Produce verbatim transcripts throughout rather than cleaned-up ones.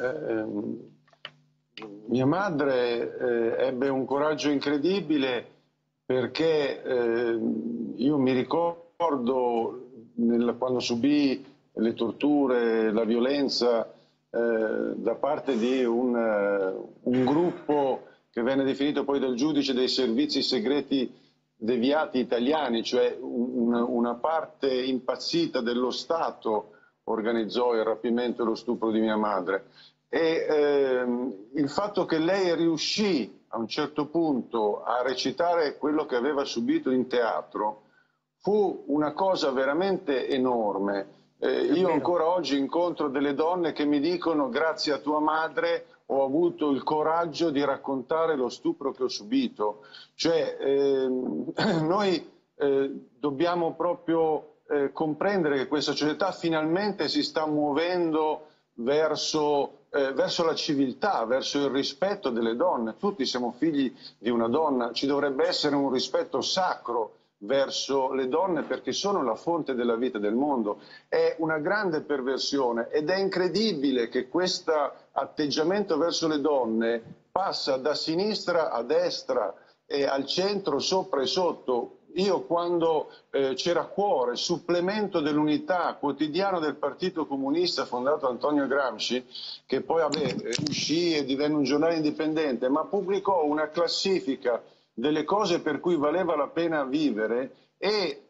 eh, mia madre eh, ebbe un coraggio incredibile, perché eh, io mi ricordo nel, quando subì le torture, la violenza eh, da parte di un, un gruppo che venne definito poi dal giudice dei servizi segreti deviati italiani, cioè un, una parte impazzita dello Stato organizzò il rapimento e lo stupro di mia madre. E ehm, il fatto che lei riuscì a un certo punto a recitare quello che aveva subito in teatro fu una cosa veramente enorme. Eh, io ancora oggi incontro delle donne che mi dicono: grazie a tua madre ho avuto il coraggio di raccontare lo stupro che ho subito. Cioè ehm, noi eh, dobbiamo proprio eh, comprendere che questa società finalmente si sta muovendo verso, eh, verso la civiltà, verso il rispetto delle donne. Tutti siamo figli di una donna, ci dovrebbe essere un rispetto sacro verso le donne, perché sono la fonte della vita del mondo. È una grande perversione ed è incredibile che questo atteggiamento verso le donne passa da sinistra a destra e al centro, sopra e sotto. Io quando eh, c'era Cuore, supplemento dell'Unità, quotidiano del Partito Comunista fondato Antonio Gramsci, che poi vabbè, uscì e divenne un giornale indipendente, ma pubblicò una classifica delle cose per cui valeva la pena vivere, e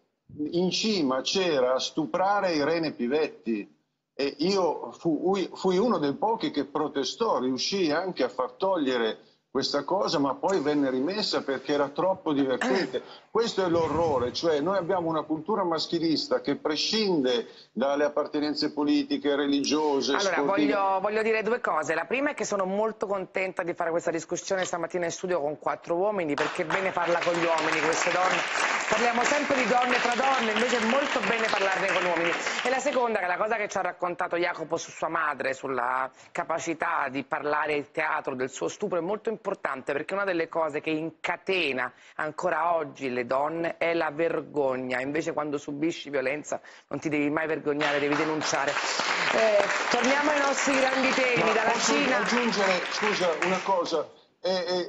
in cima c'era stuprare Irene Pivetti, e io fui, fui uno dei pochi che protestò, riuscì anche a far togliere questa cosa, ma poi venne rimessa perché era troppo divertente. Questo è l'orrore, cioè noi abbiamo una cultura maschilista che prescinde dalle appartenenze politiche, religiose. Allora voglio, voglio dire due cose. La prima è che sono molto contenta di fare questa discussione stamattina in studio con quattro uomini, perché è bene farla con gli uomini, queste donne. Parliamo sempre di donne tra donne, invece è molto bene parlarne con uomini. E la seconda, che è la cosa che ci ha raccontato Jacopo su sua madre, sulla capacità di parlare il teatro del suo stupro, è molto importante, perché una delle cose che incatena ancora oggi le donne è la vergogna. Invece quando subisci violenza non ti devi mai vergognare, devi denunciare. Eh, torniamo ai nostri grandi temi. Ma dalla posso Cina... aggiungere, scusa, una cosa... E, e,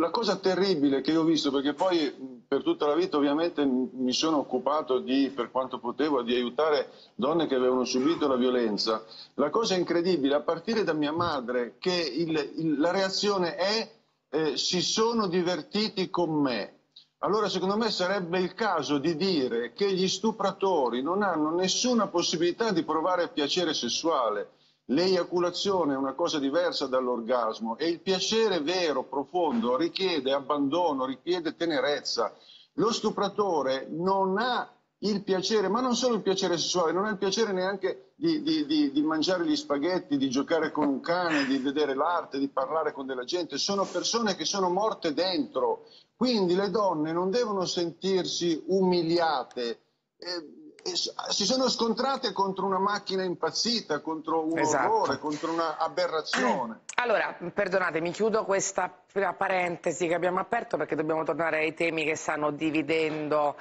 la cosa terribile che io ho visto, perché poi per tutta la vita ovviamente mi sono occupato di, per quanto potevo, di aiutare donne che avevano subito la violenza, la cosa incredibile a partire da mia madre, che il, il, la reazione è eh, si sono divertiti con me. Allora secondo me sarebbe il caso di dire che gli stupratori non hanno nessuna possibilità di provare piacere sessuale. L'eiaculazione è una cosa diversa dall'orgasmo, e il piacere vero, profondo, richiede abbandono, richiede tenerezza. Lo stupratore non ha il piacere, ma non solo il piacere sessuale, non ha il piacere neanche di, di, di, di mangiare gli spaghetti, di giocare con un cane, di vedere l'arte, di parlare con della gente. Sono persone che sono morte dentro, quindi le donne non devono sentirsi umiliate. Eh, Si sono scontrate contro una macchina impazzita, contro un esatto. orrore, contro un'aberrazione. Allora, perdonatemi, chiudo questa parentesi che abbiamo aperto, perché dobbiamo tornare ai temi che stanno dividendo